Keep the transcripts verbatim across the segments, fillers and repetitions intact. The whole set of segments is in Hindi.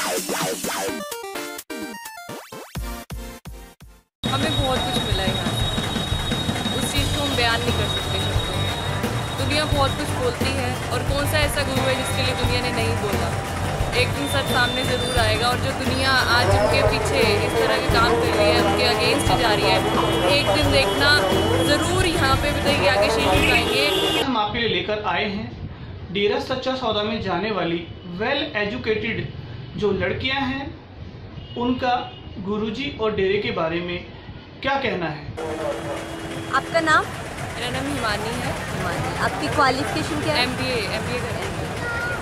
हमें बहुत कुछ मिला है यहाँ, उस चीज़ को हम बयान नहीं कर सकते शब्दों में। दुनिया बहुत कुछ बोलती है और कौन सा ऐसा गुरु है जिसके लिए दुनिया ने नहीं बोला। एक दिन सब सामने ज़रूर आएगा। और जो दुनिया आज उनके पीछे इस तरह के काम कर रही है, उनके अगेंस्ट जा रही है, एक दिन देखना ज़रूर यहाँ पे बताइए आगे शीश उठाएंगे। हम आप के लिए लेकर आए हैं डेरा सच्चा सौदा में जाने वाली वेल एजुकेटेड जो लड़कियां हैं, उनका गुरुजी और डेरे के बारे में क्या कहना है। आपका नाम? मेरा नाम हिमानी है। हिमानी, आपकी क्वालिफिकेशन क्या है? एमबीए। एमबीए करें।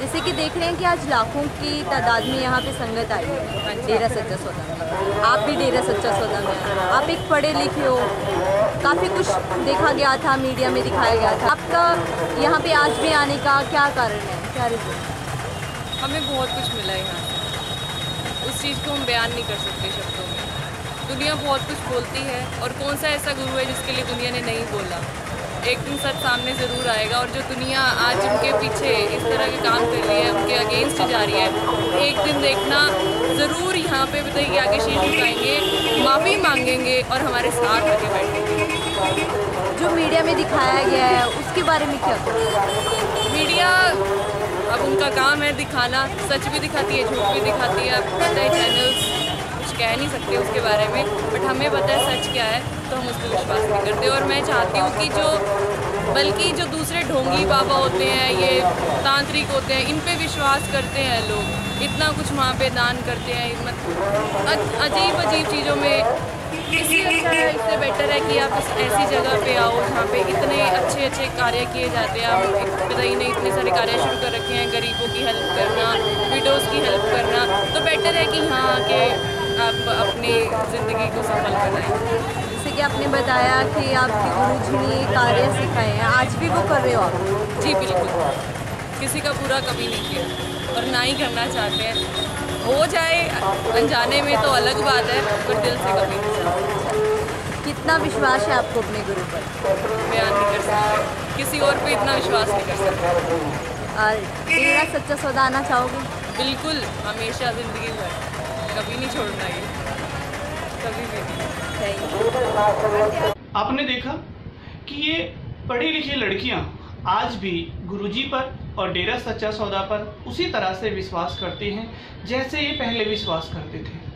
जैसे कि देख रहे हैं कि आज लाखों की तादाद में यहाँ पे संगत आई है डेरा सच्चा सौदा में। आप भी डेरा सच्चा सौदा में, आप एक पढ़े लिखे हो, काफ़ी कुछ देखा गया था, मीडिया में दिखाया गया था, आपका यहाँ पे आज भी आने का क्या कारण है, क्या रीज़न? हमें बहुत कुछ मिला है यहाँ, उस चीज़ को हम बयान नहीं कर सकते शब्दों में। दुनिया बहुत कुछ बोलती है और कौन सा ऐसा गुरु है जिसके लिए दुनिया ने नहीं बोला। एक दिन सच सामने ज़रूर आएगा। और जो दुनिया आज उनके पीछे इस तरह के काम कर रही है, उनके अगेंस्ट जा रही है, एक दिन देखना ज़रूर यहाँ पे बताइए आगे शीश उठाएंगे, माफ़ी मांगेंगे और हमारे साथ आगे बैठेंगे। जो मीडिया में दिखाया गया है उसके बारे में क्या? मीडिया अब उनका काम है दिखाना, सच भी दिखाती है, झूठ भी दिखाती है। अब पता है चैनल्स कुछ कह नहीं सकते उसके बारे में, बट हमें पता है सच क्या है तो हम उस पर विश्वास नहीं करते। और मैं चाहती हूँ कि जो बल्कि जो दूसरे ढोंगी बाबा होते हैं, ये तांत्रिक होते हैं, इन पर विश्वास करते हैं लोग, इतना कुछ वहाँ पे दान करते हैं, मतलब अजीब अजीब चीज़ों में। इसलिए अच्छा है, इससे बेटर है कि आप इस ऐसी जगह पे आओ जहाँ पे इतने अच्छे अच्छे कार्य किए जाते हैं। आप पता ही नहीं इतने सारे कार्य शुरू कर रखे हैं, गरीबों की हेल्प करना, विडोज़ की हेल्प करना, तो बेटर है कि यहाँ आके आप अपनी ज़िंदगी को सफल बनाएं। जैसे कि आपने बताया कि आपके गुरुजी ने कार्य सिखाए हैं, आज भी वो कर रहे हो आप? जी बिल्कुल, किसी का पूरा कभी नहीं किया और ना ही करना चाहते हैं। हो जाए अनजाने में तो अलग बात है, पर दिल से कभी नहीं जाते। कितना विश्वास है आपको अपने गुरु पर? बयान नहीं कर सकते, किसी और पे इतना विश्वास नहीं कर सकते। डेरा सच्चा सौदा आना चाहोगे? बिल्कुल, हमेशा ज़िंदगी भर, कभी नहीं छोड़ना ये, कभी भी नहीं। आपने देखा कि ये पढ़ी लिखी लड़कियाँ आज भी गुरुजी पर और डेरा सच्चा सौदा पर उसी तरह से विश्वास करते हैं जैसे ये पहले विश्वास करते थे।